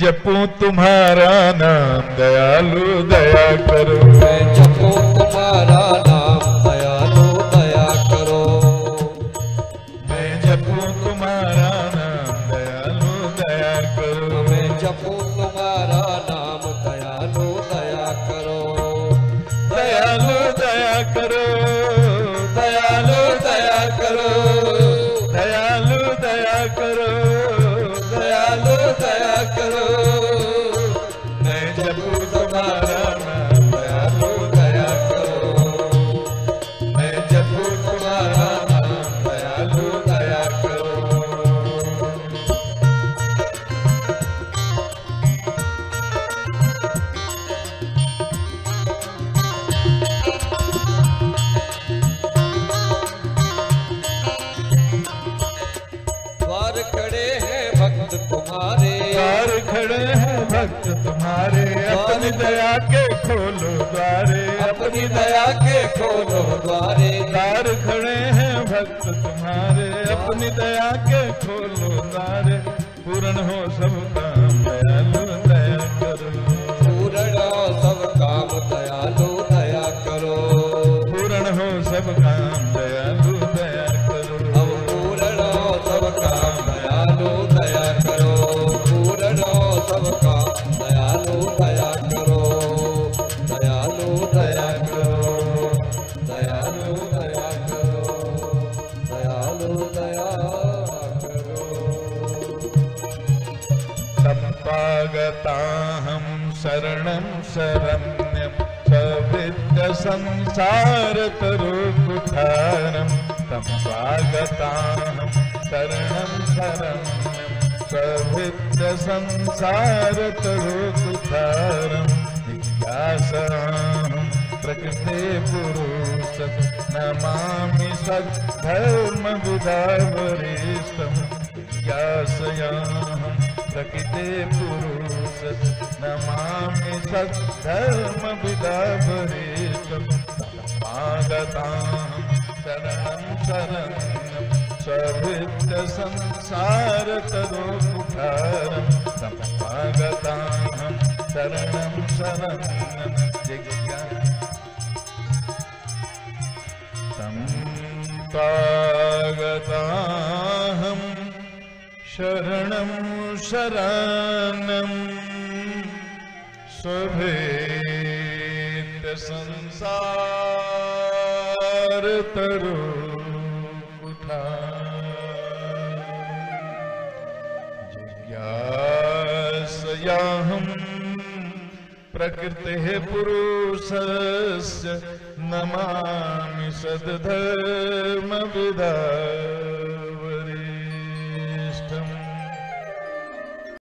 जपूं तुम्हारा नाम दयालु दया करो, मैं जपूं तुम्हारा नाम दयालु दया करो, मैं जपूं तुम्हारा नाम दयालु दया करो, मैं जपूं तुम्हारा नाम दयालु दया करो, दयालु दया करो, दयालु दया करो, दयालु दया करो, दयालु दया करो, मैं जपूं तुम्हारा नाम दयालु दया करो, मैं जपूं तुम्हारा नाम दयालु दया करो। द्वार खड़े हैं भक्त तुम्हारे, द्वार खड़े हैं भक्त तुम्हारे, अपनी दया के खोलो द्वारे, अपनी दया के खोलो द्वारे, द्वार खड़े हैं भक्त तुम्हारे, अपनी दया के खोलो द्वारे, पूर्ण हो सब काम दयालु दया करो, पूर्ण हो सब काम दयालु दया करो, पूर्ण हो सब काम दयालु दया करो, अब पूर्ण हो सब काम दयालु दया करो, पूर्ण हो सब काम दयालु दया करो, दयालु दया करो, दयालु दया करो, दयालु दया करो। संपागता हम शरणं शरण्यं सविद्य संसार तरुकुठारं, संपागता शरणं शरण्यं सविद्य संसार तरुकुठारं, जिज्ञासाहं प्रकृते पुरुषं नमामि सद्धर्मविदावरेशं, जिज्ञासाहं प्रकृते पुरुषं नमामि सद्धर्मविदावरेशं, समागताहं शरणं शरणं सविद्य संसार तरुकुठारं, समागताहं शरणं शरणं संपागताहं शरणं शरणं सविद्य संसार तरुकुठारं, जिज्ञासयाहं प्रकृतेः पुरुषस्य नमामि सद्धर्मविदाम्।